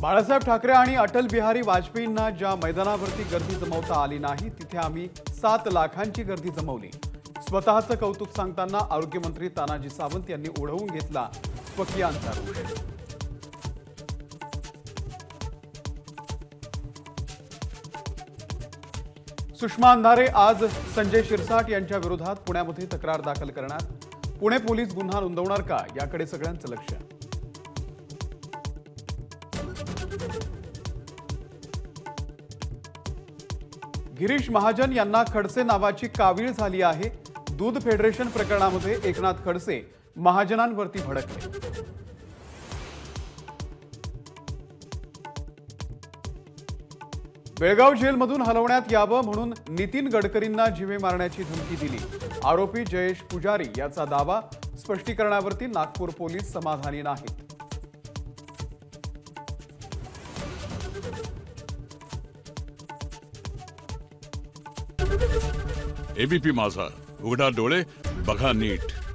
बाळासाहेब ठाकरे आणि अटल बिहारी वाजपेयींना ज्या मैदानावरती गर्दी जमवता आली नाही तिथे आम्ही 7 लाखांची गर्दी जमवली। स्वतःचं कौतुक सांगताना आरोग्यमंत्री तानाजी सावंत यांनी ओढवून घेतला स्वकीयांचा रोष। सुषमा अंधारे आज संजय शिरसाट यांच्या विरोधात पुण्यामध्ये तक्रार दाखल करणार। पुणे पोलीस गुन्हा नोंदवणार का याकडे सगळ्यांचं लक्ष। गिरीश महाजन यांना खडसे नावाची कावीळ झाली आहे। दूध फेडरेशन प्रकरणामध्ये एकनाथ खडसे महाजनांवरती भडकले। बेळगाव जेलमधून हलवण्यात यावं म्हणून नितीन गडकरींना जीवे मारण्याची धमकी दिली। आरोपी जयेश पुजारी याचा दावा। स्पष्टीकरणावरती नागपुर पोलीस समाधानी नाहीत। ABP माझा, उघडा डोळे बघा नीट।